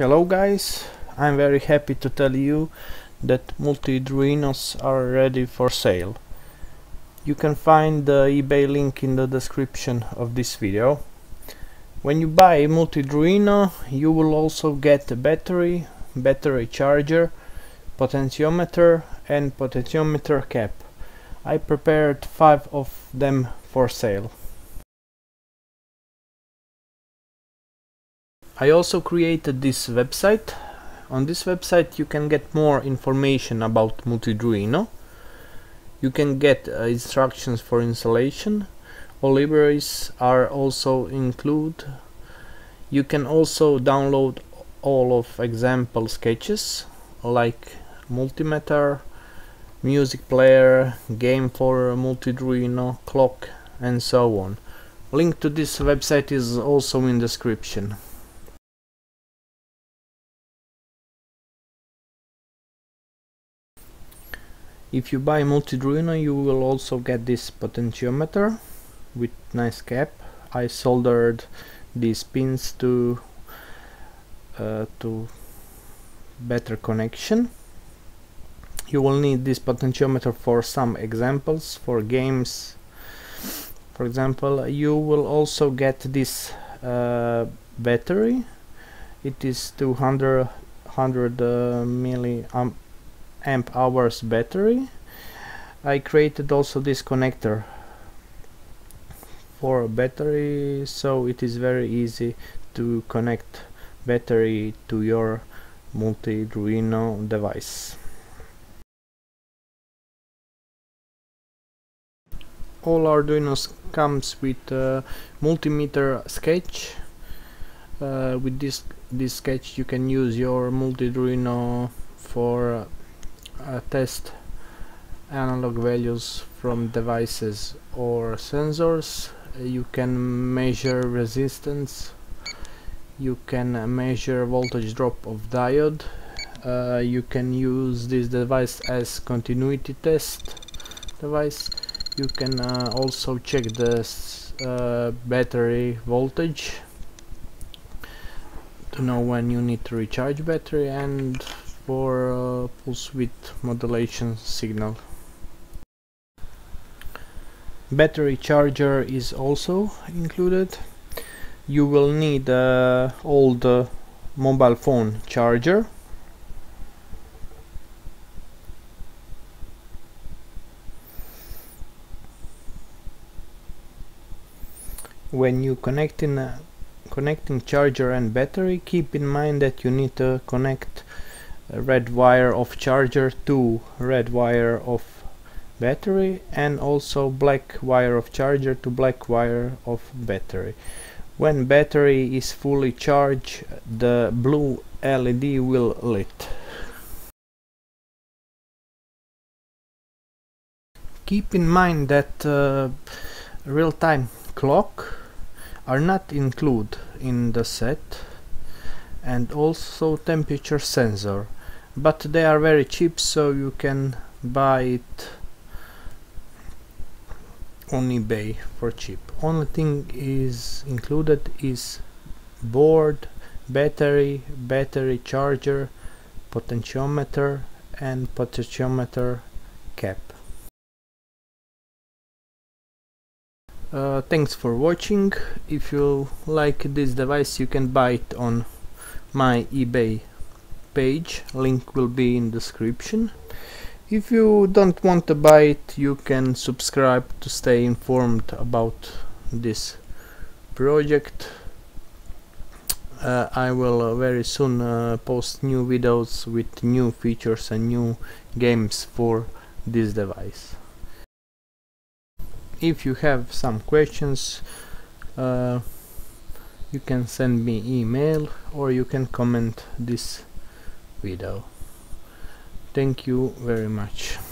Hello guys, I'm very happy to tell you that Multidruinos are ready for sale. You can find the eBay link in the description of this video. When you buy a Multidruino, you will also get a battery, battery charger, potentiometer and potentiometer cap. I prepared 5 of them for sale. I also created this website. On this website you can get more information about Multidruino. You can get instructions for installation. All libraries are also included. You can also download all of example sketches like multimeter, music player, game for Multidruino, clock and so on. Link to this website is also in description. If you buy Multidruino, you will also get this potentiometer with nice cap. I soldered these pins to better connection. You will need this potentiometer for some examples, for games. For example, you will also get this battery. It is 200 mAh battery. I created also this connector for battery, so it is very easy to connect battery to your Multidruino device. All Arduinos comes with a multimeter sketch. With this sketch you can use your Multidruino for test analog values from devices or sensors. You can measure resistance, you can measure voltage drop of diode, you can use this device as continuity test device. You can also check the battery voltage to know when you need to recharge battery, and for pulse width modulation signal. Battery charger is also included. You will need an old mobile phone charger. When you connecting charger and battery, keep in mind that you need to connect red wire of charger to red wire of battery, and also black wire of charger to black wire of battery. When battery is fully charged, the blue LED will lit. Keep in mind that real-time clock are not included in the set, and also temperature sensor. But they are very cheap, so you can buy it on eBay for cheap. Only thing is included is board, battery, battery charger, potentiometer and potentiometer cap. Thanks for watching. If you like this device, you can buy it on my eBay page. Link will be in description. If you don't want to buy it, you can subscribe to stay informed about this project. I will very soon post new videos with new features and new games for this device. If you have some questions, you can send me email or you can comment this video. Thank you very much.